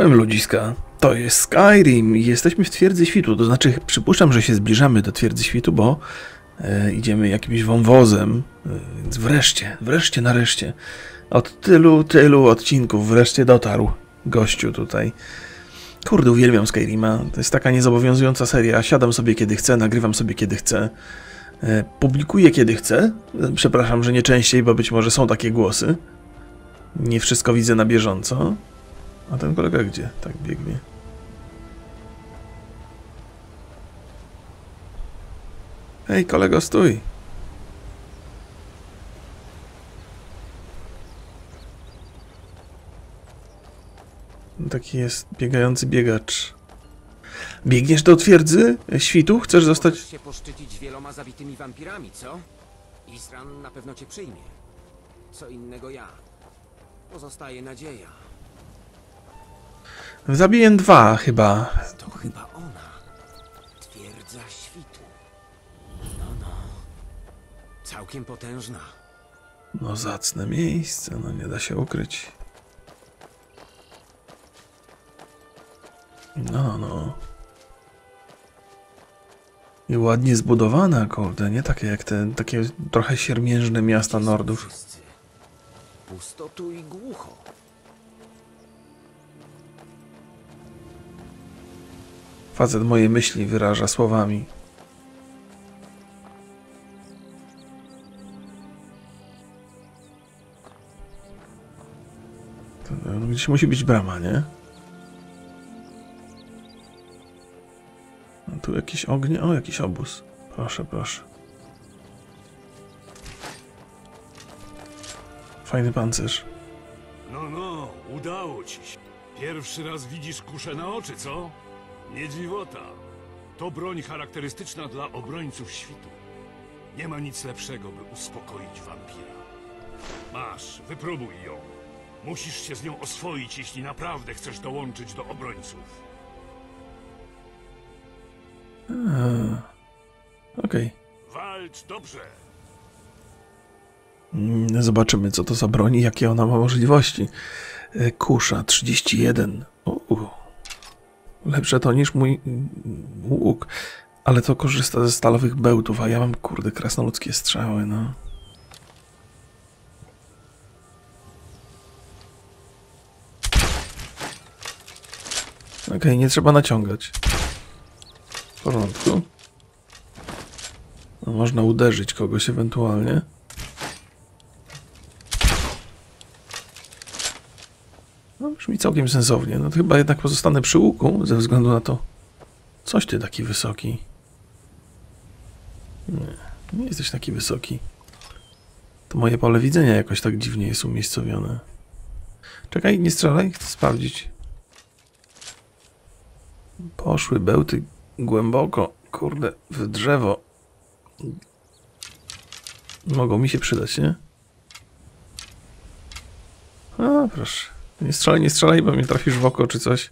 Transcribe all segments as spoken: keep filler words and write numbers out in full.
Czołem ludziska, to jest Skyrim i jesteśmy w Twierdzy Świtu, to znaczy przypuszczam, że się zbliżamy do Twierdzy Świtu, bo e, idziemy jakimś wąwozem, e, więc wreszcie, wreszcie nareszcie, od tylu, tylu odcinków wreszcie dotarł gościu tutaj. Kurde, uwielbiam Skyrima, to jest taka niezobowiązująca seria, siadam sobie kiedy chcę, nagrywam sobie kiedy chcę, e, publikuję kiedy chcę, przepraszam, że nie częściej, bo być może są takie głosy, nie wszystko widzę na bieżąco. A ten kolega gdzie? Tak biegnie. Hej, kolego, stój! Taki jest biegający biegacz. Biegniesz do Twierdzy Świtu? Chcesz zostać... Możesz się poszczycić wieloma zabitymi wampirami, co? Isran na pewno cię przyjmie. Co innego ja. Pozostaje nadzieja. Zabiję dwa chyba. To chyba ona. Twierdza Świtu. No, no. Całkiem potężna. No zacne miejsce, no nie da się ukryć. No, no. I ładnie zbudowana, kurde, nie takie jak te, takie trochę siermiężne miasta Nordów. Pusto tu i głucho. Facet moje myśli wyraża słowami. To gdzieś musi być brama, nie? A tu jakieś ognie? O, jakiś obóz. Proszę, proszę. Fajny pancerz. No, no, udało ci się. Pierwszy raz widzisz kuszę na oczy, co? Nie dziwota. To broń charakterystyczna dla obrońców świtu. Nie ma nic lepszego, by uspokoić wampira. Masz, wypróbuj ją. Musisz się z nią oswoić, jeśli naprawdę chcesz dołączyć do obrońców. Hmm. Okej. Okay. Walcz dobrze. Zobaczymy, co to za broń i jakie ona ma możliwości. Kusza trzydzieści jeden. Uuu. Lepsze to niż mój łuk, ale to korzysta ze stalowych bełtów, a ja mam, kurde, krasnoludzkie strzały, no. Okej, okay, nie trzeba naciągać. W porządku. No, można uderzyć kogoś ewentualnie. No, brzmi całkiem sensownie. No to chyba jednak pozostanę przy łuku, ze względu na to... Coś ty taki wysoki. Nie, nie jesteś taki wysoki. To moje pole widzenia jakoś tak dziwnie jest umiejscowione. Czekaj, nie strzelaj, chcę sprawdzić. Poszły bełty głęboko, kurde, w drzewo. Mogą mi się przydać, nie? A, proszę. Nie strzelaj, nie strzelaj, bo mnie trafisz w oko czy coś.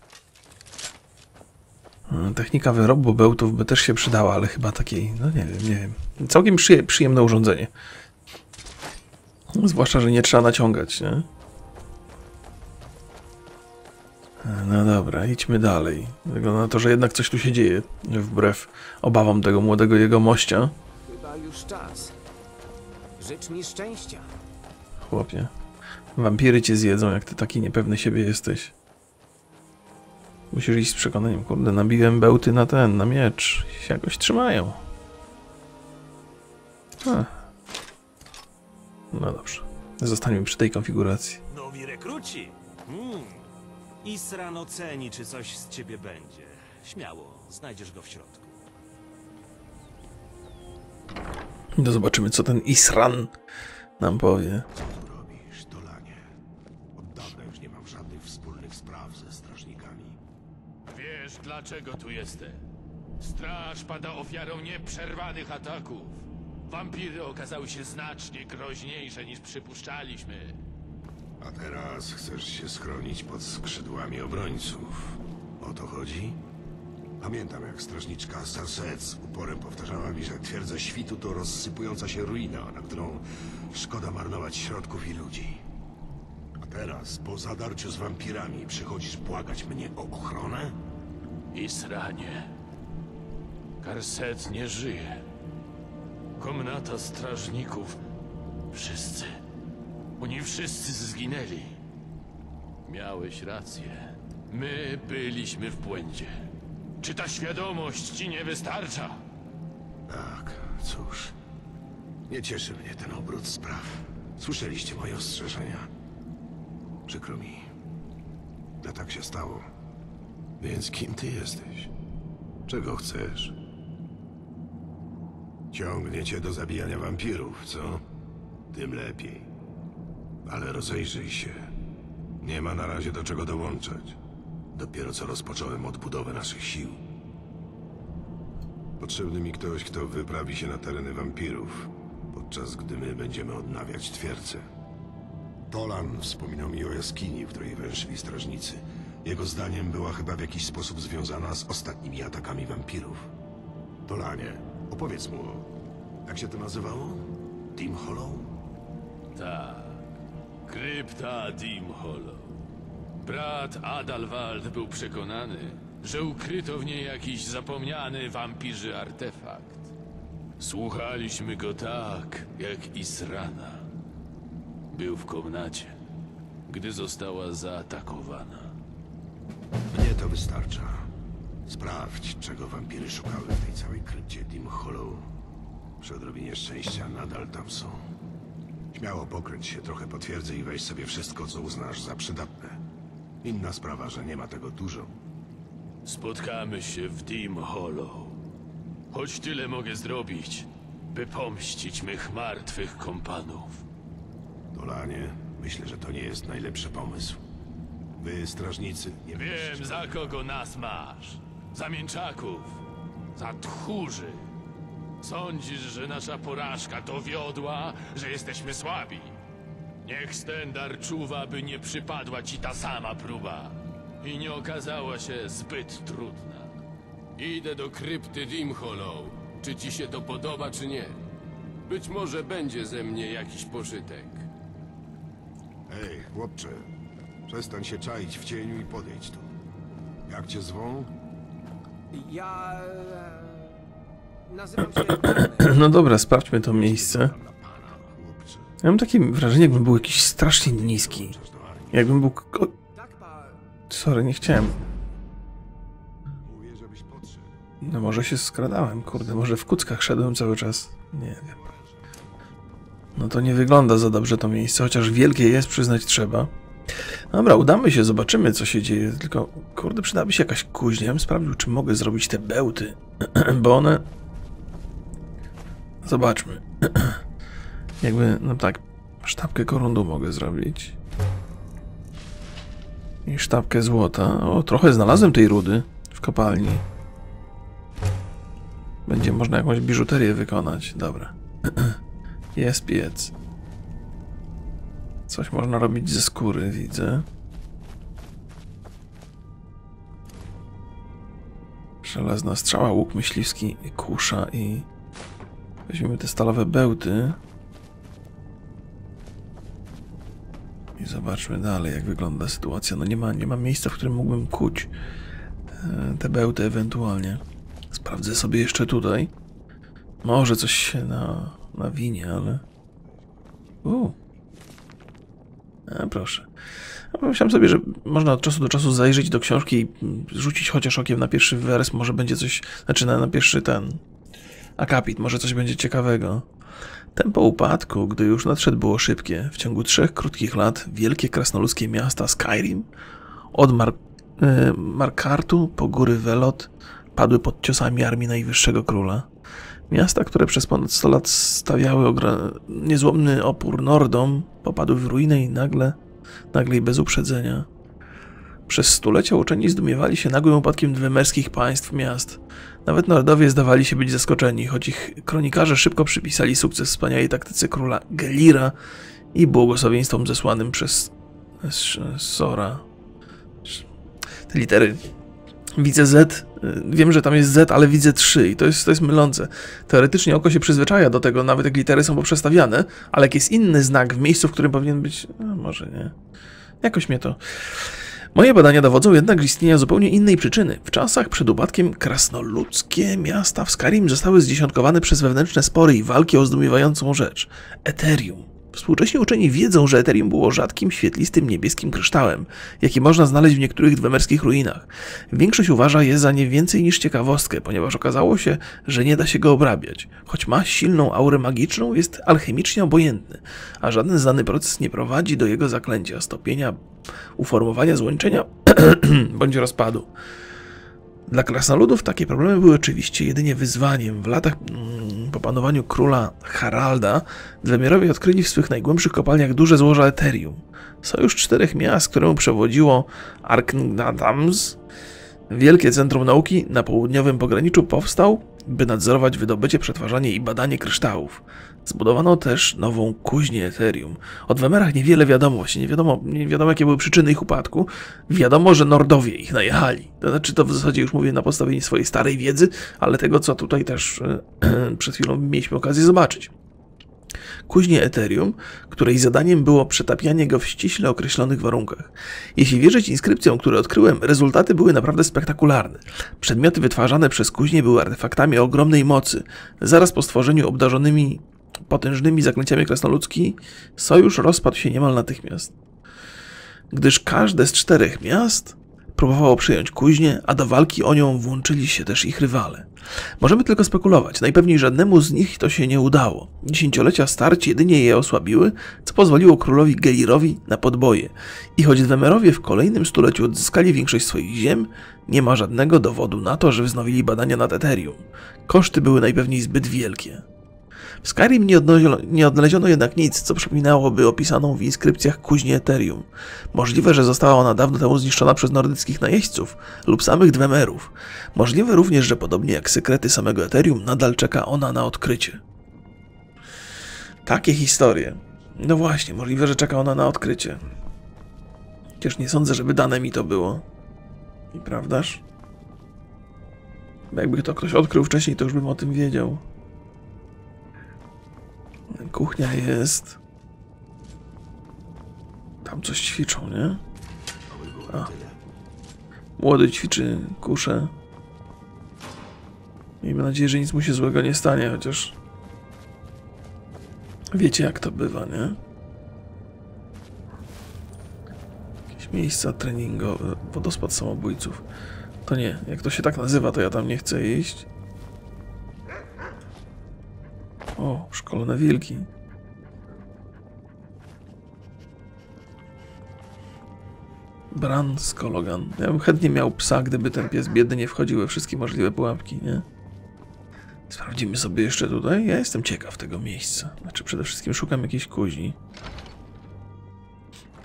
Technika wyrobu bełtów by też się przydała, ale chyba takiej, no nie wiem, nie wiem. Całkiem przyje, przyjemne urządzenie. No, zwłaszcza, że nie trzeba naciągać, nie? No dobra, idźmy dalej. Wygląda na to, że jednak coś tu się dzieje, wbrew obawom tego młodego jegomościa. Chyba już czas. Życz mi szczęścia. Chłopie. Wampiry cię zjedzą, jak ty taki niepewny siebie jesteś. Musisz iść z przekonaniem. Kurde, nabiłem bełty na ten, na miecz. Się jakoś trzymają. A. No dobrze. Zostańmy przy tej konfiguracji. Nowi rekruci. Hmm. Isran oceni, czy coś z ciebie będzie. Śmiało, znajdziesz go w środku. No zobaczymy, co ten Isran nam powie. Dlaczego tu jestem? Straż pada ofiarą nieprzerwanych ataków. Wampiry okazały się znacznie groźniejsze niż przypuszczaliśmy. A teraz chcesz się schronić pod skrzydłami obrońców. O to chodzi? Pamiętam, jak strażniczka Sarset z uporem powtarzała mi, że Twierdza Świtu to rozsypująca się ruina, na którą szkoda marnować środków i ludzi. teraz, po zadarciu z wampirami, przychodzisz błagać mnie o ochronę? Isranie. Karset nie żyje. Komnata strażników. Wszyscy. Oni wszyscy zginęli. Miałeś rację. My byliśmy w błędzie. Czy ta świadomość ci nie wystarcza? Tak, cóż. Nie cieszy mnie ten obrót spraw. Słyszeliście moje ostrzeżenia. Przykro mi. A tak się stało. Więc kim ty jesteś? Czego chcesz? Ciągnie cię do zabijania wampirów, co? Tym lepiej. Ale rozejrzyj się. Nie ma na razie do czego dołączać. Dopiero co rozpocząłem odbudowę naszych sił. Potrzebny mi ktoś, kto wyprawi się na tereny wampirów, podczas gdy my będziemy odnawiać twierdzę. Tolan wspominał mi o jaskini, w której węszyli strażnicy. Jego zdaniem była chyba w jakiś sposób związana z ostatnimi atakami wampirów. Tolanie, opowiedz mu, jak się to nazywało? Dimhollow? Tak. Krypta Dimhollow. Brat Adalwald był przekonany, że ukryto w niej jakiś zapomniany wampirzy artefakt. Słuchaliśmy go tak, jak Israna. Był w komnacie, gdy została zaatakowana. Mnie to wystarcza. Sprawdź, czego wampiry szukały w tej całej krypcie Dimhollow. Przy odrobinie szczęścia nadal tam są. Śmiało pokręć się trochę po twierdzy i weź sobie wszystko, co uznasz za przydatne. Inna sprawa, że nie ma tego dużo. Spotkamy się w Dimhollow. Choć tyle mogę zrobić, by pomścić mych martwych kompanów. Tolanie, myślę, że to nie jest najlepszy pomysł. Wy, strażnicy, nie wiem, za kogo nas masz. Za mięczaków. Za tchórzy. Sądzisz, że nasza porażka to wiodła, że jesteśmy słabi? Niech Stendar czuwa, by nie przypadła ci ta sama próba. I nie okazała się zbyt trudna. Idę do krypty Dimhollow. Czy ci się to podoba, czy nie? Być może będzie ze mnie jakiś pożytek. Ej, chłopcze. Przestań się czaić w cieniu i podejdź tu. Jak cię zwą? Ja... nazywam się... No dobra, sprawdźmy to miejsce. Ja mam takie wrażenie, jakbym był jakiś strasznie niski. Jakbym był... O... Sorry, nie chciałem. No może się skradałem, kurde. Może w kuckach szedłem cały czas. Nie wiem. No to nie wygląda za dobrze to miejsce, chociaż wielkie jest, przyznać trzeba. Dobra, udamy się, zobaczymy, co się dzieje. Tylko, kurde, przydałaby się jakaś kuźnia. Ja bym sprawdził, czy mogę zrobić te bełty. Bo one... Zobaczmy. Jakby, no tak, sztabkę korundu mogę zrobić. I sztabkę złota. O, trochę znalazłem tej rudy w kopalni. Będzie można jakąś biżuterię wykonać. Dobra. Jest piec. Coś można robić ze skóry, widzę. Żelazna strzała, łuk myśliwski, i kusza i... Weźmiemy te stalowe bełty. I zobaczmy dalej, jak wygląda sytuacja. No nie ma, nie ma miejsca, w którym mógłbym kuć te bełty ewentualnie. Sprawdzę sobie jeszcze tutaj. Może coś się na, nawinie, ale... Uuu. A, proszę. Pomyślałem sobie, że można od czasu do czasu zajrzeć do książki i rzucić chociaż okiem na pierwszy wers, może będzie coś... Znaczy na, na pierwszy ten... akapit, może coś będzie ciekawego. Tempo upadku, gdy już nadszedł, było szybkie. W ciągu trzech krótkich lat wielkie krasnoludzkie miasta Skyrim od Mar yy, Markartu po góry Velot padły pod ciosami armii najwyższego króla. Miasta, które przez ponad sto lat stawiały niezłomny opór Nordom, popadły w ruinę i nagle, nagle i bez uprzedzenia. Przez stulecia uczeni zdumiewali się nagłym upadkiem dwemerskich państw miast. Nawet Nordowie zdawali się być zaskoczeni, choć ich kronikarze szybko przypisali sukces wspaniałej taktyce króla Gelira i błogosławieństwom zesłanym przez Sora. Te litery... Widzę Z, wiem, że tam jest Z, ale widzę trzy i to jest, to jest mylące. Teoretycznie oko się przyzwyczaja do tego, nawet jak litery są poprzestawiane, ale jak jest inny znak w miejscu, w którym powinien być... No, może nie. Jakoś mnie to... Moje badania dowodzą jednak istnienia zupełnie innej przyczyny. W czasach przed upadkiem krasnoludzkie miasta w Skyrim zostały zdziesiątkowane przez wewnętrzne spory i walki o zdumiewającą rzecz – Ethereum. Współcześni uczeni wiedzą, że Ethereum było rzadkim, świetlistym, niebieskim kryształem, jaki można znaleźć w niektórych dwemerskich ruinach. Większość uważa je za nie więcej niż ciekawostkę, ponieważ okazało się, że nie da się go obrabiać. Choć ma silną aurę magiczną, jest alchemicznie obojętny, a żaden znany proces nie prowadzi do jego zaklęcia, stopienia, uformowania, złączenia bądź rozpadu. Dla krasnoludów takie problemy były oczywiście jedynie wyzwaniem. W latach mm, po panowaniu króla Haralda Dwemerowie odkryli w swych najgłębszych kopalniach duże złoża Ethereum. Sojusz czterech miast, któremu przewodziło Arkngthamz, wielkie centrum nauki na południowym pograniczu, powstał, by nadzorować wydobycie, przetwarzanie i badanie kryształów. Zbudowano też nową kuźnię Ethereum. O Dwemerach niewiele wiadomo, właśnie nie wiadomo, nie wiadomo jakie były przyczyny ich upadku. Wiadomo, że Nordowie ich najechali. To znaczy, to w zasadzie już mówię na podstawie swojej starej wiedzy, ale tego, co tutaj też e, przed chwilą mieliśmy okazję zobaczyć. Kuźnię Ethereum, której zadaniem było przetapianie go w ściśle określonych warunkach. Jeśli wierzyć inskrypcjom, które odkryłem, rezultaty były naprawdę spektakularne. Przedmioty wytwarzane przez kuźnię były artefaktami o ogromnej mocy. Zaraz po stworzeniu obdarzonymi potężnymi zaklęciami krasnoludzki, sojusz rozpadł się niemal natychmiast. Gdyż każde z czterech miast próbowało przyjąć kuźnię, a do walki o nią włączyli się też ich rywale. Możemy tylko spekulować, najpewniej żadnemu z nich to się nie udało. Dziesięciolecia starć jedynie je osłabiły, co pozwoliło królowi Gelirowi na podboje. I choć Dwemerowie w kolejnym stuleciu odzyskali większość swoich ziem, nie ma żadnego dowodu na to, że wznowili badania nad Ethereum. Koszty były najpewniej zbyt wielkie. W Skyrim nie odnaleziono, nie odnaleziono jednak nic, co przypominałoby opisaną w inskrypcjach kuźnię Ethereum. Możliwe, że została ona dawno temu zniszczona przez nordyckich najeźdźców lub samych Dwemerów. Możliwe również, że podobnie jak sekrety samego Ethereum, nadal czeka ona na odkrycie. Takie historie. No właśnie, możliwe, że czeka ona na odkrycie. Chociaż nie sądzę, żeby dane mi to było. I prawdaż? Jakby to ktoś odkrył wcześniej, to już bym o tym wiedział. Kuchnia jest. Tam coś ćwiczą, nie? A. Młody ćwiczy kuszę. Miejmy nadzieję, że nic mu się złego nie stanie, chociaż... Wiecie jak to bywa, nie? Jakieś miejsca treningowe, wodospad samobójców. To nie, jak to się tak nazywa, to ja tam nie chcę iść. O, szkolone wilki. Bran Skologan. Ja bym chętnie miał psa, gdyby ten pies biedny nie wchodził we wszystkie możliwe pułapki, nie? Sprawdzimy sobie jeszcze tutaj. Ja jestem ciekaw tego miejsca. Znaczy, przede wszystkim szukam jakiejś kuźni.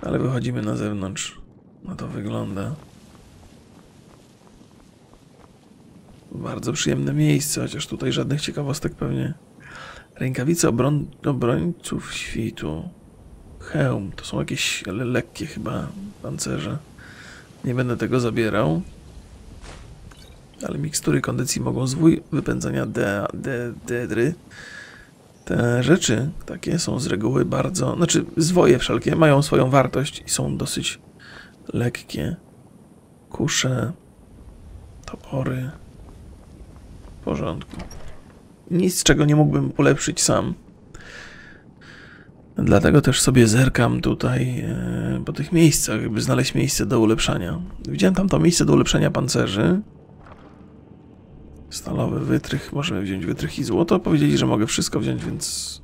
Ale wychodzimy na zewnątrz. No to wygląda. Bardzo przyjemne miejsce, chociaż tutaj żadnych ciekawostek pewnie. Rękawice obroń, obrońców świtu. Hełm. To są jakieś le lekkie chyba pancerze. Nie będę tego zabierał. Ale mikstury kondycji mogą zwój wypędzania de de dedry. Te rzeczy takie są z reguły bardzo... Znaczy zwoje wszelkie mają swoją wartość i są dosyć lekkie. Kusze. Topory. W porządku. Nic, czego nie mógłbym ulepszyć sam. Dlatego też sobie zerkam tutaj e, po tych miejscach, by znaleźć miejsce do ulepszania. Widziałem tam to miejsce do ulepszenia pancerzy. Stalowy wytrych. Możemy wziąć wytrych i złoto. Powiedzieli, że mogę wszystko wziąć, więc...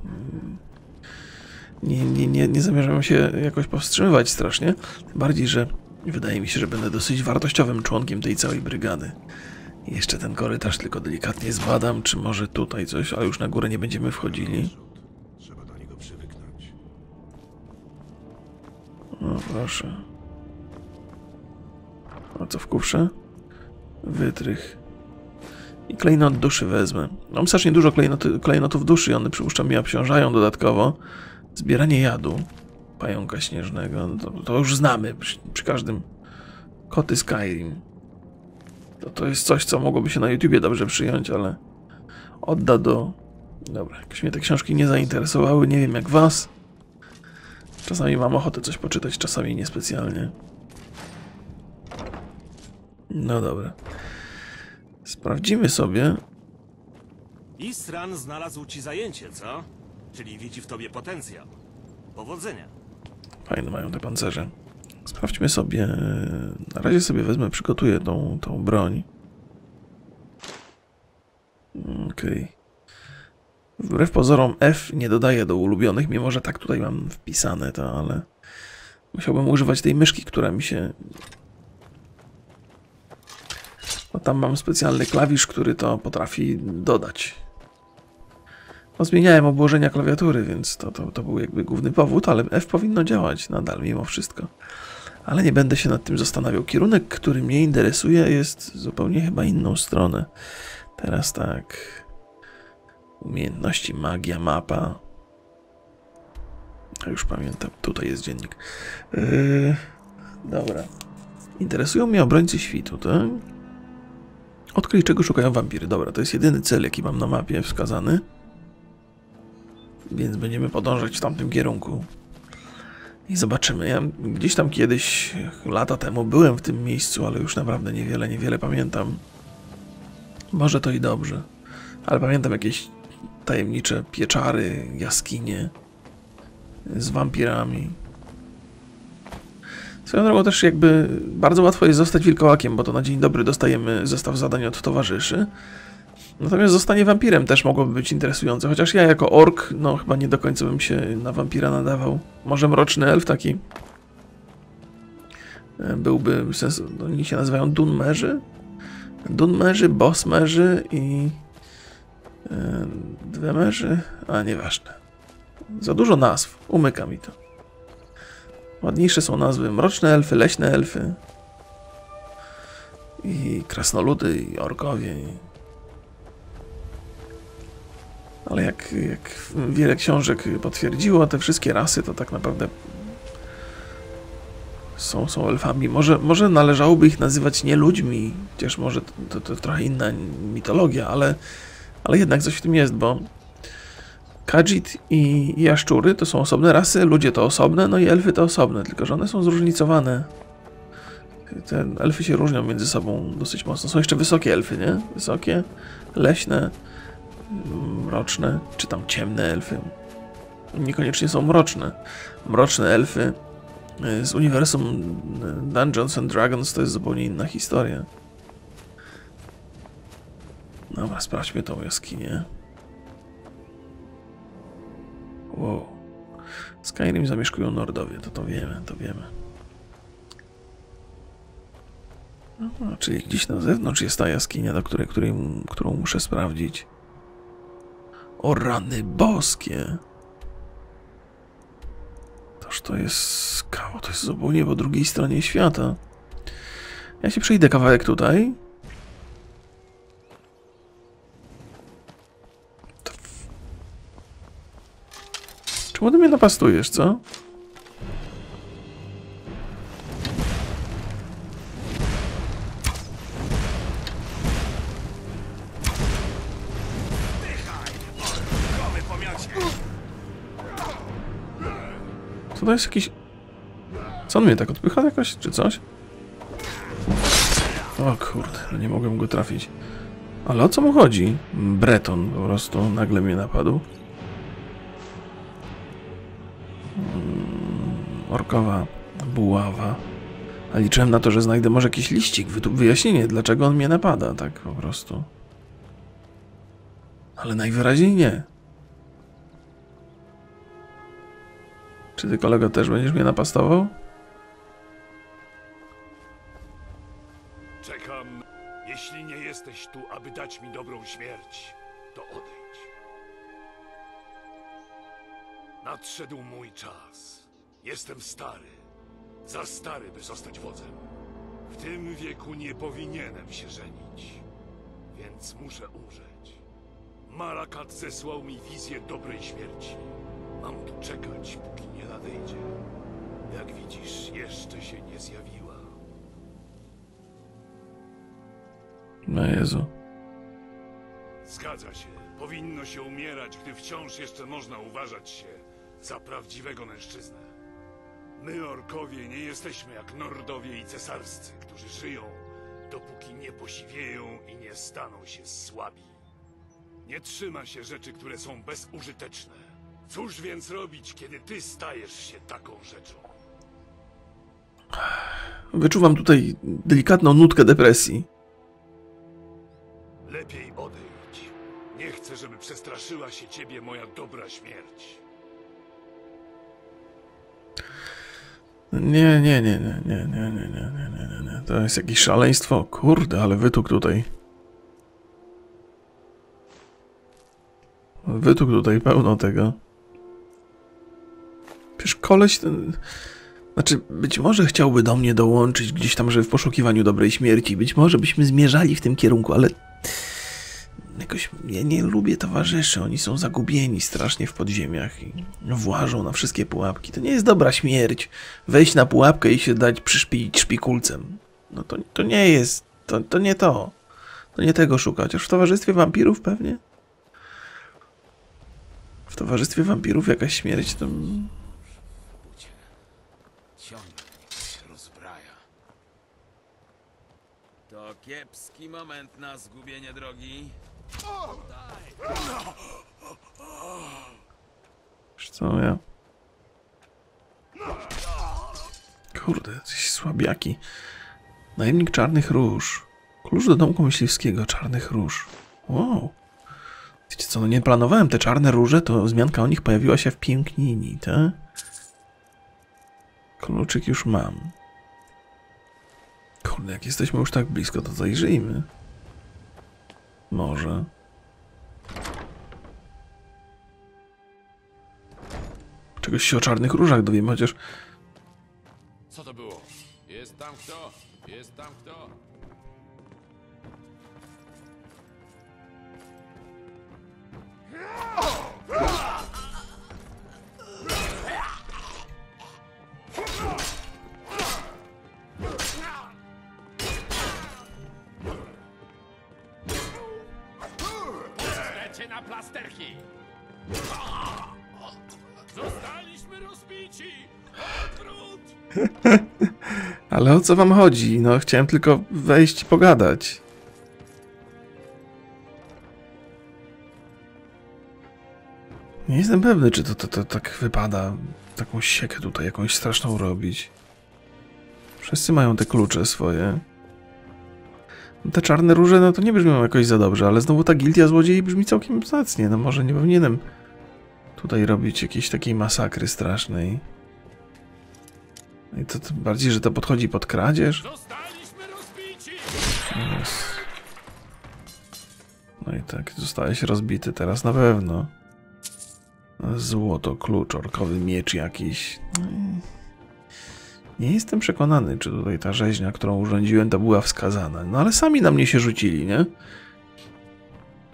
Nie, nie, nie, nie zamierzam się jakoś powstrzymywać strasznie. Tym bardziej, że wydaje mi się, że będę dosyć wartościowym członkiem tej całej brygady. Jeszcze ten korytarz tylko delikatnie zbadam, czy może tutaj coś, ale już na górę nie będziemy wchodzili. Trzeba do niego przywyknąć. No proszę. A co w kufrze? Wytrych. I klejnot duszy wezmę. Mam strasznie dużo klejnot, klejnotów duszy, one przypuszczam mi obciążają dodatkowo. Zbieranie jadu pająka śnieżnego, no to, to już znamy przy, przy każdym. Koty Skyrim. To, to jest coś, co mogłoby się na YouTubie dobrze przyjąć, ale odda do... Dobra, jakoś mnie te książki nie zainteresowały, nie wiem jak was. Czasami mam ochotę coś poczytać, czasami niespecjalnie. No dobra. Sprawdzimy sobie. Isran znalazł ci zajęcie, co? Czyli widzi w tobie potencjał. Powodzenia. Fajne mają te pancerze. Sprawdźmy sobie. Na razie sobie wezmę, przygotuję tą, tą broń. Okej. Okay. Wbrew pozorom F nie dodaję do ulubionych, mimo że tak tutaj mam wpisane to, ale... Musiałbym używać tej myszki, która mi się... No tam mam specjalny klawisz, który to potrafi dodać. No, zmieniałem obłożenia klawiatury, więc to, to, to był jakby główny powód, ale F powinno działać nadal mimo wszystko. Ale nie będę się nad tym zastanawiał. Kierunek, który mnie interesuje, jest zupełnie chyba inną stronę. Teraz tak... Umiejętności, magia, mapa... Już pamiętam, tutaj jest dziennik. Yy, dobra. Interesują mnie obrońcy świtu, tak? Odkryj, czego szukają wampiry. Dobra, to jest jedyny cel, jaki mam na mapie wskazany. Więc będziemy podążać w tamtym kierunku. I zobaczymy. Ja gdzieś tam kiedyś, lata temu, byłem w tym miejscu, ale już naprawdę niewiele, niewiele pamiętam. Może to i dobrze. Ale pamiętam jakieś tajemnicze pieczary, jaskinie z wampirami. Swoją drogą też jakby bardzo łatwo jest zostać wilkołakiem, bo to na dzień dobry dostajemy zestaw zadań od towarzyszy. Natomiast zostanie wampirem też mogłoby być interesujące, chociaż ja jako ork, no chyba nie do końca bym się na wampira nadawał. Może mroczny elf taki byłby sens... Oni się nazywają dunmerzy? Dunmerzy, bosmerzy i... Dwemerzy? A, nieważne. Za dużo nazw, umyka mi to. Ładniejsze są nazwy. Mroczne elfy, leśne elfy. I krasnoludy, i orkowie. I... Ale jak, jak wiele książek potwierdziło, te wszystkie rasy to tak naprawdę są, są elfami. Może, może należałoby ich nazywać nie ludźmi, chociaż może to, to, to trochę inna mitologia, ale, ale jednak coś w tym jest, bo... Kadzit i jaszczury to są osobne rasy, ludzie to osobne, no i elfy to osobne, tylko że one są zróżnicowane. Te elfy się różnią między sobą dosyć mocno. Są jeszcze wysokie elfy, nie? Wysokie, leśne, mroczne, czy tam ciemne elfy. Niekoniecznie są mroczne. Mroczne elfy z uniwersum Dungeons and Dragons to jest zupełnie inna historia. Dobra, sprawdźmy tą jaskinię. Wow. Skyrim zamieszkują Nordowie, to to wiemy, to wiemy. No, czyli gdzieś na zewnątrz jest ta jaskinia, do której, której, którą muszę sprawdzić. O rany boskie! Toż to jest skała, to jest zupełnie po drugiej stronie świata. Ja się przejdę kawałek tutaj. Czemu ty mnie napastujesz, co? Co to jest jakiś... Co on mnie tak odpycha jakoś, czy coś? O kurde, nie mogłem go trafić. Ale o co mu chodzi? Breton po prostu nagle mnie napadł. Orkowa buława. A liczyłem na to, że znajdę może jakiś liścik, wyjaśnienie, dlaczego on mnie napada, tak po prostu. Ale najwyraźniej nie. Czy ty, kolego, też będziesz mnie napastował? Czekam. Jeśli nie jesteś tu, aby dać mi dobrą śmierć, to odejdź. Nadszedł mój czas. Jestem stary. Za stary, by zostać wodzem. W tym wieku nie powinienem się żenić, więc muszę umrzeć. Malakat zesłał mi wizję dobrej śmierci. Mam tu czekać, póki nie nadejdzie. Jak widzisz, jeszcze się nie zjawiła. No Jezu. Zgadza się. Powinno się umierać, gdy wciąż jeszcze można uważać się za prawdziwego mężczyznę. My, orkowie, nie jesteśmy jak nordowie i cesarscy, którzy żyją, dopóki nie posiwieją i nie staną się słabi. Nie trzyma się rzeczy, które są bezużyteczne. Cóż więc robić, kiedy ty stajesz się taką rzeczą? Wyczuwam tutaj delikatną nutkę depresji. Lepiej odejdź. Nie chcę, żeby przestraszyła się ciebie moja dobra śmierć. Nie, nie, nie, nie, nie, nie, nie, nie, nie, nie, to jest jakieś szaleństwo. Kurde, ale wytuk tutaj. Wytuk tutaj pełno tego. Przecież koleś ten... Znaczy, być może chciałby do mnie dołączyć gdzieś tam, że w poszukiwaniu dobrej śmierci. Być może byśmy zmierzali w tym kierunku, ale... Jakoś ja nie lubię towarzyszy, oni są zagubieni strasznie w podziemiach i włażą na wszystkie pułapki. To nie jest dobra śmierć. Wejść na pułapkę i się dać przyszpilić szpikulcem. No to, to nie jest... To, to nie to. To nie tego szukać. Aż w towarzystwie wampirów pewnie? W towarzystwie wampirów jakaś śmierć to... To kiepski moment na zgubienie drogi. Wiesz co, ja? Kurde, jakieś słabiaki. Najemnik Czarnych Róż. Klucz do Domku Myśliwskiego Czarnych Róż. Wow. Wiecie co, no nie planowałem te Czarne Róże, to wzmianka o nich pojawiła się w Pięknini, tak? Kluczyk już mam. Kurde, jak jesteśmy już tak blisko, to zajrzyjmy. Może. Czegoś się o Czarnych Różach dowiemy, chociaż... Co to było? Jest tam kto? Jest tam kto? Na plasterki. Zostaliśmy rozbici. Odwrót! Ale o co wam chodzi? No, chciałem tylko wejść i pogadać. Nie jestem pewny, czy to, to, to tak wypada. Taką siekę tutaj jakąś straszną robić. Wszyscy mają te klucze swoje. Te Czarne Róże, no to nie brzmią jakoś za dobrze, ale znowu ta gildia złodziei brzmi całkiem zacnie. No może nie powinienem tutaj robić jakiejś takiej masakry strasznej. I to tym bardziej, że to podchodzi pod kradzież. No i tak, zostałeś rozbity teraz na pewno. Złoto, klucz, orkowy miecz jakiś. Nie jestem przekonany, czy tutaj ta rzeźnia, którą urządziłem, to była wskazana. No ale sami na mnie się rzucili, nie?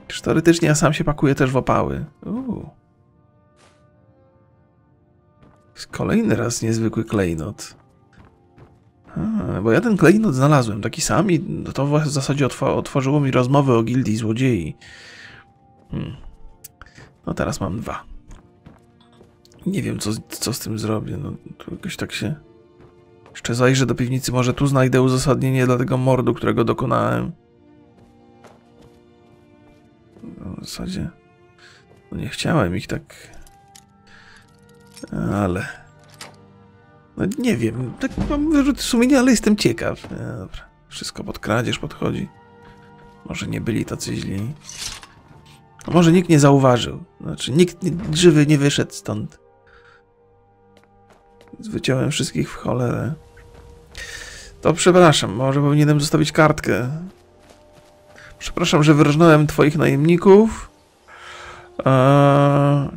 Przecież teoretycznie ja sam się pakuję też w opały. Uuu. Kolejny raz niezwykły klejnot. A, bo ja ten klejnot znalazłem, taki sam i to w zasadzie otworzyło mi rozmowę o gildii złodziei. Hmm. No teraz mam dwa. Nie wiem, co, co z tym zrobię. No tu jakoś tak się... Jeszcze zajrzę do piwnicy, może tu znajdę uzasadnienie dla tego mordu, którego dokonałem. No, w zasadzie... No nie chciałem ich tak... Ale... No nie wiem, tak mam wyrzut sumienia, ale jestem ciekaw. No, dobra. Wszystko pod kradzież podchodzi. Może nie byli tacy źli. A może nikt nie zauważył. Znaczy, nikt nie, żywy nie wyszedł stąd. Wyciąłem wszystkich w cholerę. To przepraszam, może powinienem zostawić kartkę. Przepraszam, że wyrżnąłem twoich najemników. Eee,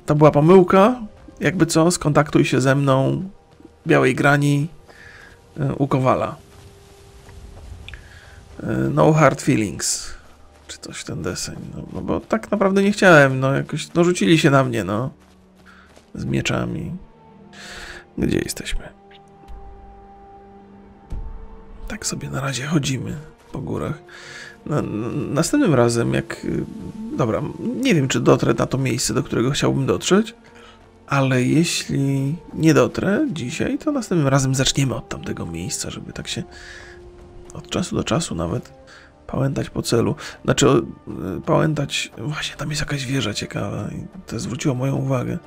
to była pomyłka. Jakby co, skontaktuj się ze mną w Białej Grani e, u Kowala. E, no hard feelings. Czy coś w ten deseń. No, no bo tak naprawdę nie chciałem. No jakoś, no rzucili się na mnie, no. Z mieczami. Gdzie jesteśmy? Tak sobie na razie chodzimy po górach. Na, na, następnym razem, jak... Dobra, nie wiem, czy dotrę na to miejsce, do którego chciałbym dotrzeć, ale jeśli nie dotrę dzisiaj, to następnym razem zaczniemy od tamtego miejsca, żeby tak się od czasu do czasu nawet pałętać po celu. Znaczy pałętać... Właśnie, tam jest jakaś wieża ciekawa i to zwróciło moją uwagę.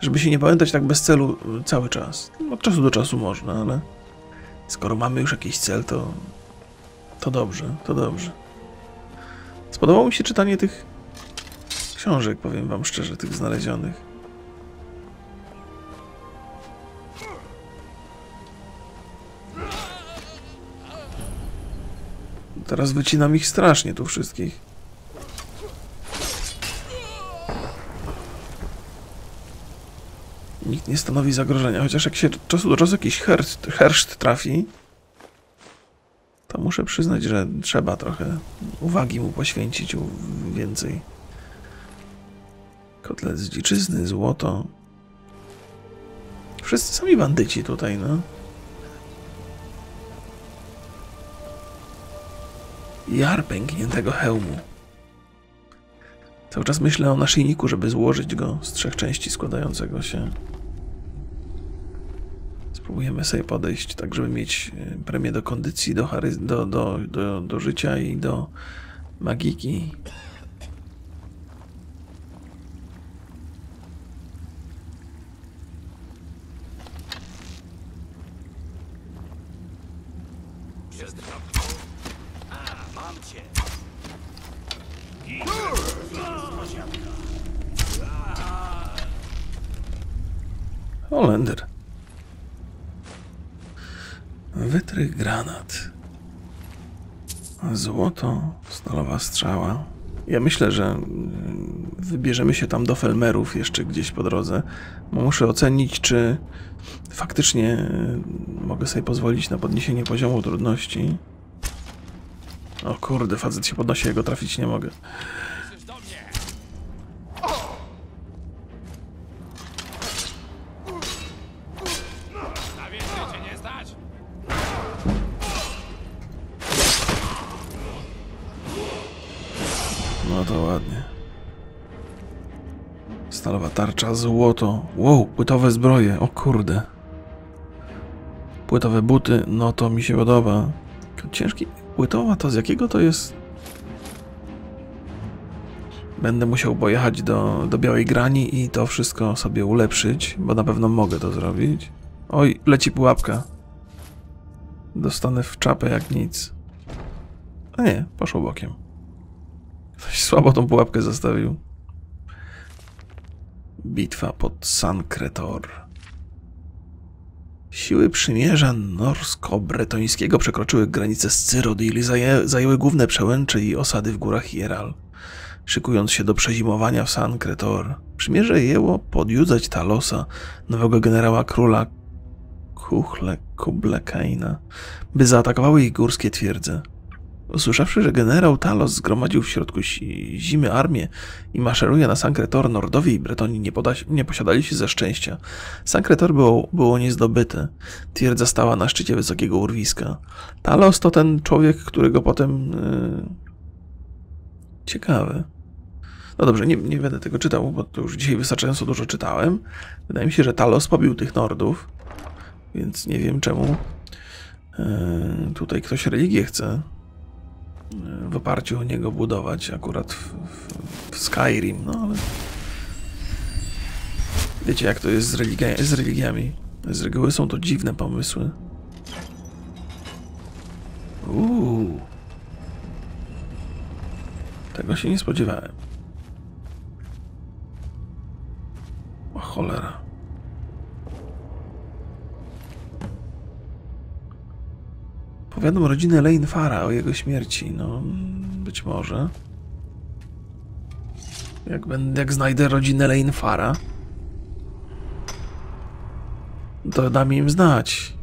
Żeby się nie pałętać tak bez celu cały czas. Od czasu do czasu można, ale skoro mamy już jakiś cel, to to dobrze, to dobrze. Spodobało mi się czytanie tych książek, powiem wam szczerze, tych znalezionych. Teraz wycinam ich strasznie, tu wszystkich. Nikt nie stanowi zagrożenia, chociaż jak się od czasu do czasu jakiś herszt, herszt trafi, to muszę przyznać, że trzeba trochę uwagi mu poświęcić więcej. Kotlet z dziczyzny, złoto. Wszyscy sami bandyci tutaj, no. Jar pękniętego hełmu. Cały czas myślę o naszyjniku, żeby złożyć go z trzech części składającego się. Spróbujemy sobie podejść tak, żeby mieć premię do kondycji, do, do, do, do, do życia i do magiki. Holender. Wytrych granat. Złoto, stalowa strzała. Ja myślę, że wybierzemy się tam do Felmerów jeszcze gdzieś po drodze. Muszę ocenić, czy faktycznie mogę sobie pozwolić na podniesienie poziomu trudności. O kurde, facet się podnosi, ja go trafić nie mogę. No to ładnie. Stalowa tarcza, złoto. Wow, płytowe zbroje, o kurde. Płytowe buty, no to mi się podoba. Ciężki... Płytowa to z jakiego to jest? Będę musiał pojechać do, do Białej Grani i to wszystko sobie ulepszyć, bo na pewno mogę to zrobić. Oj, leci pułapka. Dostanę w czapę jak nic. A nie, poszło bokiem. Ktoś słabo tą pułapkę zostawił. Bitwa pod Sankretor. Siły przymierza norsko-bretońskiego przekroczyły granice z Cyrodiil i zaję zajęły główne przełęcze i osady w górach Hieral, szykując się do przezimowania w Sankretor. Przymierze jęło podjudzać Talosa, nowego generała króla Kuchle Kublekaina, by zaatakowały ich górskie twierdze. Usłyszawszy, że generał Talos zgromadził w środku zimy armię i maszeruje na Sankretor, Nordowie i Bretoni nie, nie posiadali się ze szczęścia. Sankretor było, było niezdobyte. Twierdza stała na szczycie wysokiego urwiska. Talos to ten człowiek, którego potem... Yy... Ciekawe. No dobrze, nie, nie będę tego czytał, bo to już dzisiaj wystarczająco dużo czytałem. Wydaje mi się, że Talos pobił tych Nordów, więc nie wiem czemu yy, tutaj ktoś religię chce w oparciu o niego budować, akurat w, w, w Skyrim, no ale... Wiecie, jak to jest z, religi z religiami. Z reguły są to dziwne pomysły. Uuu. Tego się nie spodziewałem. O cholera. Powiadam rodzinę Lanefera o jego śmierci, no być może. Jak, będę, jak znajdę rodzinę Lanefera, to dam im znać.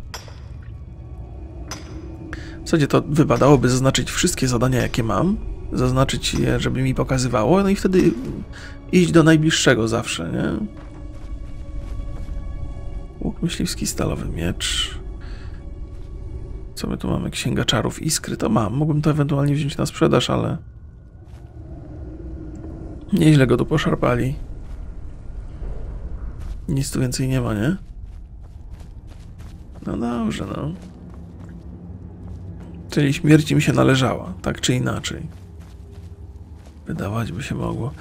W zasadzie to wypadałoby zaznaczyć wszystkie zadania, jakie mam, zaznaczyć je, żeby mi pokazywało, no i wtedy iść do najbliższego zawsze, nie? Łuk myśliwski, stalowy miecz. Co my tu mamy? Księga czarów iskry. To mam. Mógłbym to ewentualnie wziąć na sprzedaż, ale... Nieźle go tu poszarpali. Nic tu więcej nie ma, nie? No dobrze, no. Czyli śmierć im się należała, tak czy inaczej. Wydawać by się mogło.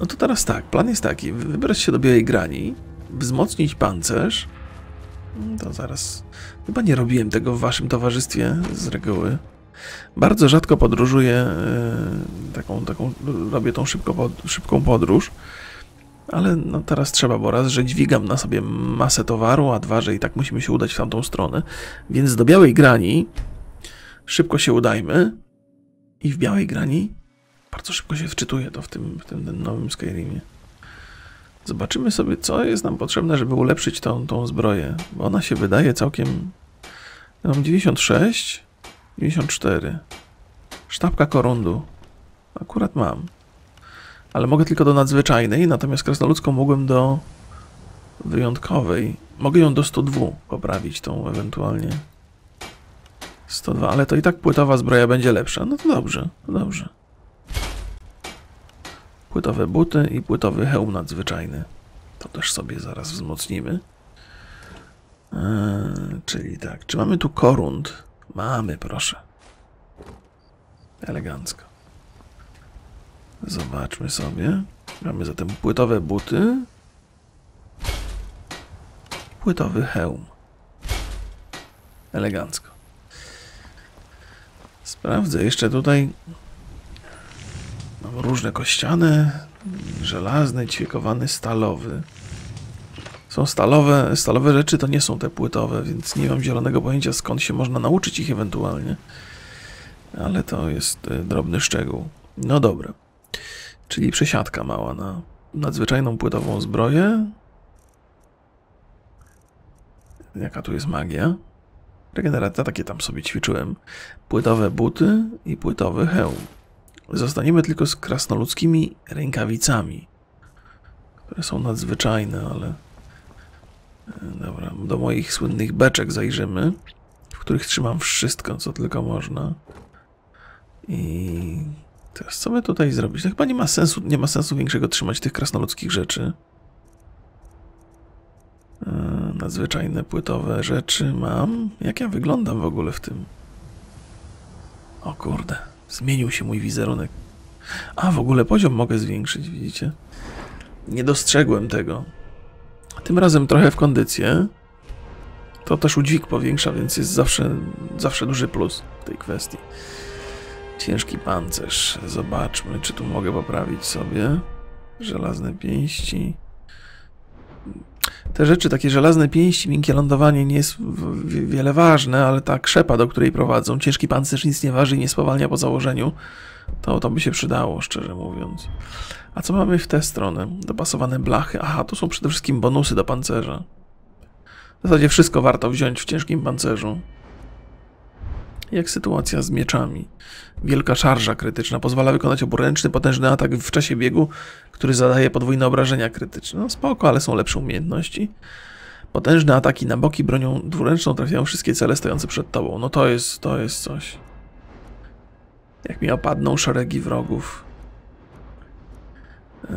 No to teraz tak, plan jest taki. Wybrać się do Białej Grani, wzmocnić pancerz. To zaraz... Chyba nie robiłem tego w waszym towarzystwie z reguły. Bardzo rzadko podróżuję, taką, taką, robię tą szybko, szybką podróż, ale no teraz trzeba, bo raz, że dźwigam na sobie masę towaru, a dwa, że i tak musimy się udać w tamtą stronę, więc do Białej Grani szybko się udajmy i w Białej Grani bardzo szybko się wczytuje to w tym, w tym nowym Skyrimie. Zobaczymy sobie, co jest nam potrzebne, żeby ulepszyć tą, tą zbroję, bo ona się wydaje całkiem... Ja mam dziewięćdziesiąt sześć, dziewięćdziesiąt cztery. Sztabka korundu. Akurat mam. Ale mogę tylko do nadzwyczajnej, natomiast krasnoludzką mogłem do wyjątkowej. Mogę ją do stu dwóch poprawić tą ewentualnie. sto dwa, ale to i tak płytowa zbroja będzie lepsza. No to dobrze, to dobrze. Płytowe buty i płytowy hełm nadzwyczajny. To też sobie zaraz wzmocnimy. Eee, czyli tak, czy mamy tu korund? Mamy, proszę. Elegancko. Zobaczmy sobie. Mamy zatem płytowe buty. Płytowy hełm. Elegancko. Sprawdzę jeszcze tutaj. Mam różne kościane. Żelazny, ćwiekowany, stalowy. Są stalowe, stalowe rzeczy, to nie są te płytowe, więc nie mam zielonego pojęcia, skąd się można nauczyć ich ewentualnie. Ale to jest drobny szczegół. No dobra. Czyli przesiadka mała na nadzwyczajną płytową zbroję. Jaka tu jest magia? Regenerata, takie tam sobie ćwiczyłem. Płytowe buty i płytowy hełm. Zostaniemy tylko z krasnoludzkimi rękawicami, które są nadzwyczajne, ale... Dobra, do moich słynnych beczek zajrzymy, w których trzymam wszystko, co tylko można. I teraz co my tutaj zrobić? To chyba nie ma sensu, nie ma sensu większego trzymać tych krasnoludzkich rzeczy. Yy, nadzwyczajne płytowe rzeczy mam. Jak ja wyglądam w ogóle w tym? O kurde, zmienił się mój wizerunek. A, w ogóle poziom mogę zwiększyć, widzicie? Nie dostrzegłem tego. Tym razem trochę w kondycję. To też udźwig powiększa, więc jest zawsze, zawsze duży plus w tej kwestii. Ciężki pancerz. Zobaczmy, czy tu mogę poprawić sobie. Żelazne pięści. Te rzeczy, takie żelazne pięści, miękkie lądowanie nie jest wiele ważne, ale ta krzepa, do której prowadzą, ciężki pancerz nic nie waży i nie spowalnia po założeniu, to, to by się przydało, szczerze mówiąc. A co mamy w tę stronę? Dopasowane blachy. Aha, tu są przede wszystkim bonusy do pancerza. W zasadzie wszystko warto wziąć w ciężkim pancerzu. Jak sytuacja z mieczami? Wielka szarża krytyczna. Pozwala wykonać oburęczny, potężny atak w czasie biegu, który zadaje podwójne obrażenia krytyczne. No spoko, ale są lepsze umiejętności. Potężne ataki na boki bronią dwuręczną trafiają wszystkie cele stojące przed tobą. No to jest, to jest coś. Jak mi opadną szeregi wrogów.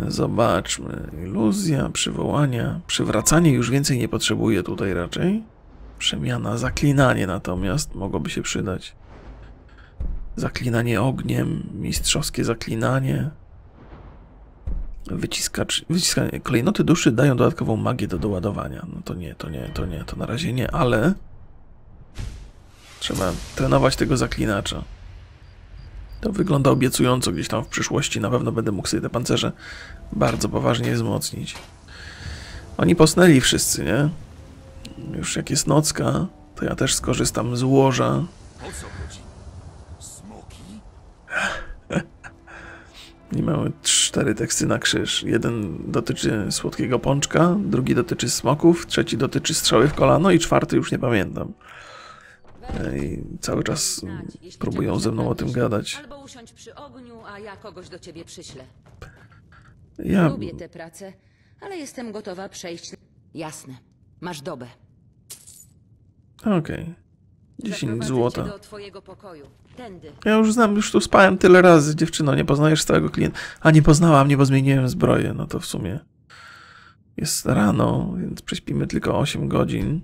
Zobaczmy. Iluzja, przywołania. Przywracanie już więcej nie potrzebuję tutaj raczej. Przemiana, zaklinanie natomiast mogłoby się przydać. Zaklinanie ogniem, mistrzowskie zaklinanie. Wyciskacz, wyciskanie. Klejnoty duszy dają dodatkową magię do doładowania. No to nie, to nie, to nie, to na razie nie, ale trzeba trenować tego zaklinacza. To wygląda obiecująco gdzieś tam w przyszłości. Na pewno będę mógł sobie te pancerze bardzo poważnie wzmocnić. Oni posnęli wszyscy, nie? Już jak jest nocka, to ja też skorzystam z łoża. O co chodzi? Smoki? I mamy cztery teksty na krzyż. Jeden dotyczy słodkiego pączka, drugi dotyczy smoków, trzeci dotyczy strzały w kolano i czwarty już nie pamiętam. I cały czas próbują ze mną o tym gadać. Albo usiądź przy ogniu, a ja kogoś do ciebie przyślę. Ja lubię tę pracę, ale jestem gotowa przejść. Jasne. Masz dobę. Okej. Okay. dziesięć złota. Ja już znam, już tu spałem tyle razy, dziewczyno, nie poznajesz całego klienta. A nie poznałam mnie, bo zmieniłem zbroję. No to w sumie Jest rano, więc prześpimy tylko osiem godzin.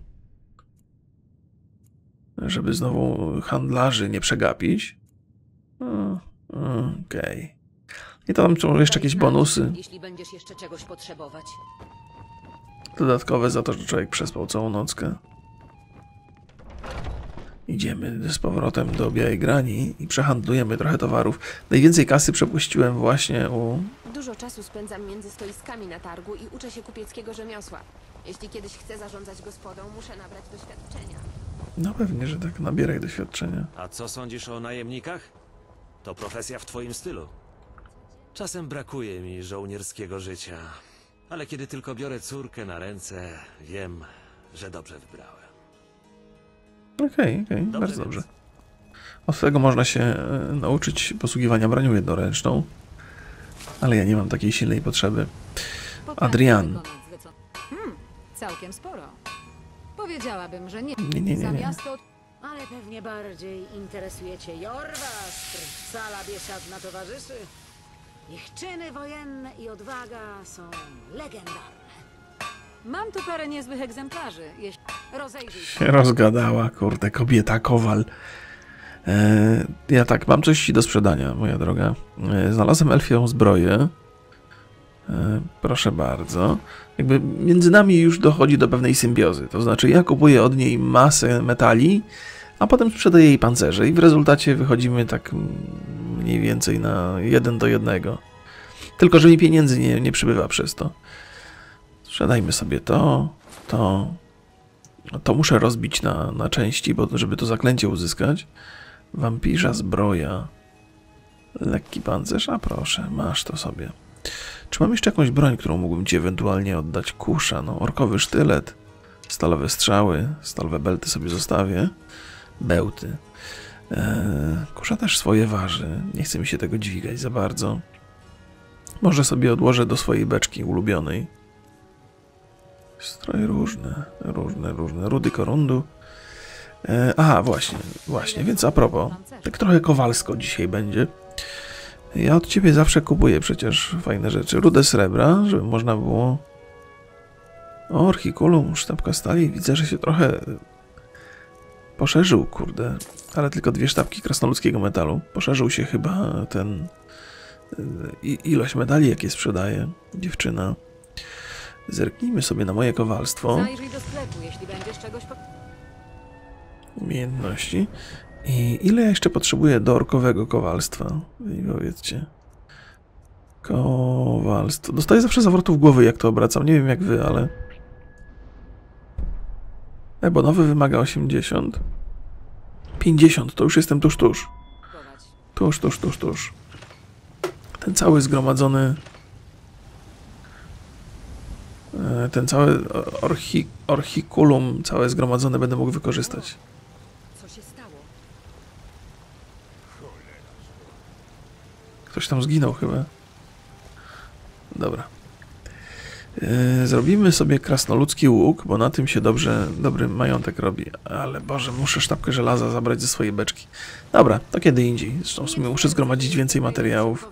Żeby znowu handlarzy nie przegapić. Okej. Okay. I to tam są jeszcze jakieś bonusy. Jeśli będziesz jeszcze czegoś potrzebować. Dodatkowe za to, że człowiek przespał całą nockę. Idziemy z powrotem do Białej Grani i przehandlujemy trochę towarów. Najwięcej kasy przepuściłem właśnie u... Dużo czasu spędzam między stoiskami na targu i uczę się kupieckiego rzemiosła. Jeśli kiedyś chcę zarządzać gospodą, muszę nabrać doświadczenia. No pewnie, że tak. Nabieraj doświadczenia. A co sądzisz o najemnikach? To profesja w twoim stylu. Czasem brakuje mi żołnierskiego życia. Ale kiedy tylko biorę córkę na ręce, wiem, że dobrze wybrałem. Okej, okay, okej, okay, bardzo dobrze. Od tego można się nauczyć posługiwania bronią jednoręczną. Ale ja nie mam takiej silnej potrzeby. Adrian. Hmm, całkiem sporo. Powiedziałabym, że nie. Nie, nie, nie, nie. Ale pewnie bardziej interesuje cię Jorvas, sala biesiadna towarzyszy. Ich czyny wojenne i odwaga są legendarne. Mam tu parę niezłych egzemplarzy. Jeśli rozejrzyj się. Rozgadała, kurde, kobieta Kowal. E, ja tak, mam coś do sprzedania, moja droga. E, znalazłem elfią zbroję. E, proszę bardzo. Jakby między nami już dochodzi do pewnej symbiozy. To znaczy ja kupuję od niej masę metali, a potem sprzedaję jej pancerze i w rezultacie wychodzimy tak mniej więcej na jeden do jednego. Tylko, że mi pieniędzy nie, nie przybywa przez to. Sprzedajmy sobie to, to... To muszę rozbić na, na części, bo żeby to zaklęcie uzyskać. Wampirza zbroja. Lekki pancerz, a proszę, masz to sobie. Czy mam jeszcze jakąś broń, którą mógłbym ci ewentualnie oddać? Kusza, no orkowy sztylet, stalowe strzały, stalowe belty sobie zostawię. Bełty. Eee, kusza też swoje waży. Nie chce mi się tego dźwigać za bardzo. Może sobie odłożę do swojej beczki ulubionej. Stroje różne, różne, różne. Rudy korundu. Eee, aha, właśnie, właśnie. Więc a propos, tak trochę kowalsko dzisiaj będzie. Ja od ciebie zawsze kupuję przecież fajne rzeczy. Rudę srebra, żeby można było... O, orchikulum, sztabka stali. Widzę, że się trochę... Poszerzył, kurde, ale tylko dwie sztabki krasnoludzkiego metalu. Poszerzył się chyba ten... I, ilość medali, jakie sprzedaje dziewczyna. Zerknijmy sobie na moje kowalstwo. Umiejętności. I ile ja jeszcze potrzebuję do orkowego kowalstwa? I powiedzcie. Kowalstwo. Dostaję zawsze zawrotów głowy, jak to obracam. Nie wiem jak wy, ale... Ebonowy wymaga osiemdziesiąt. pięćdziesiąt, to już jestem tuż, tuż. Tuż, tuż, tuż, tuż. Ten cały zgromadzony... Ten cały orchi, orchikulum, całe zgromadzone będę mógł wykorzystać. Co się stało? Ktoś tam zginął chyba. Dobra. Zrobimy sobie krasnoludzki łuk, bo na tym się dobrze, dobry majątek robi. Ale Boże, muszę sztabkę żelaza zabrać ze swojej beczki. Dobra, to kiedy indziej. Zresztą w sumie muszę zgromadzić więcej materiałów.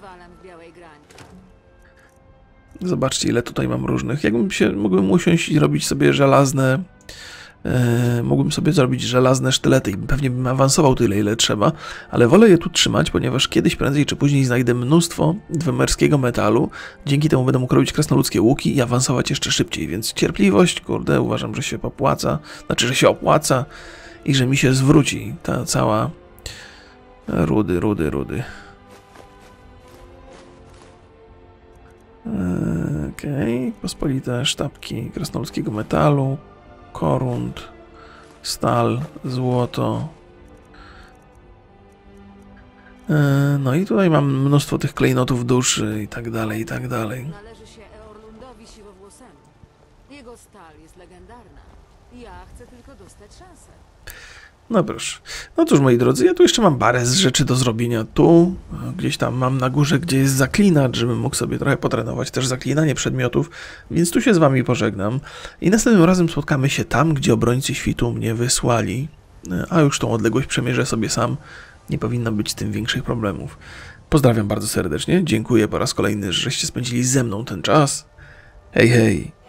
Zobaczcie, ile tutaj mam różnych. Jakbym się, mógłbym usiąść i robić sobie żelazne... Yy, mógłbym sobie zrobić żelazne sztylety i pewnie bym awansował tyle, ile trzeba, ale wolę je tu trzymać, ponieważ kiedyś, prędzej czy później znajdę mnóstwo dwemerskiego metalu. Dzięki temu będę mógł robić krasnoludzkie łuki i awansować jeszcze szybciej, więc cierpliwość, kurde, uważam, że się popłaca, znaczy, że się opłaca i że mi się zwróci ta cała... Rudy, rudy, rudy. Okej, okay. Pospolite sztabki krasnoludzkiego metalu. Korund, stal, złoto. No i tutaj mam mnóstwo tych klejnotów duszy i tak dalej, i tak dalej. Należy się Eorlundowi Siwowłosemu. Jego stal jest legendarna. Ja chcę tylko dostać szansę. No proszę. No cóż, moi drodzy, ja tu jeszcze mam parę z rzeczy do zrobienia tu. Gdzieś tam mam na górze, gdzie jest zaklinacz, żebym mógł sobie trochę potrenować też zaklinanie przedmiotów, więc tu się z wami pożegnam. I następnym razem spotkamy się tam, gdzie obrońcy świtu mnie wysłali. A już tą odległość przemierzę sobie sam. Nie powinno być z tym większych problemów. Pozdrawiam bardzo serdecznie. Dziękuję po raz kolejny, żeście spędzili ze mną ten czas. Hej, hej!